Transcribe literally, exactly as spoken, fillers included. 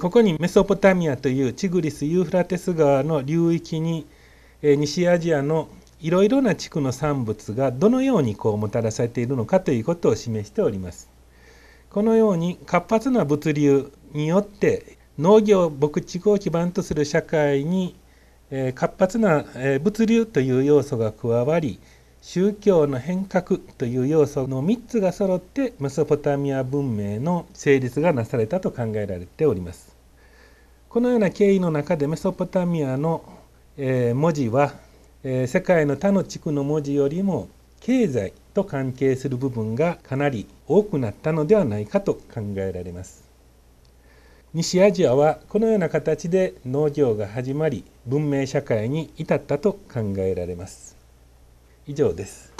ここにメソポタミアというチグリス・ユーフラテス川の流域に西アジアのいろいろな地区の産物がどのようにこうもたらされているのかということを示しております。このように活発な物流によって農業牧畜を基盤とする社会に活発な物流という要素が加わり、宗教の変革という要素のみっつが揃ってメソポタミア文明の成立がなされたと考えられております。このような経緯の中でメソポタミアの文字は世界の他の地区の文字よりも経済と関係する部分がかなり多くなったのではないかと考えられます。西アジアはこのような形で農業が始まり文明社会に至ったと考えられます。以上です。